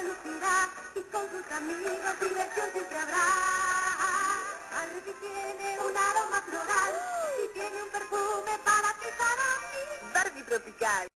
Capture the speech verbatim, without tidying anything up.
la locura y con sus amigos diversión siempre habrá. Arby tiene un aroma floral y tiene un perfume para ti, para mí. Barbie tropical.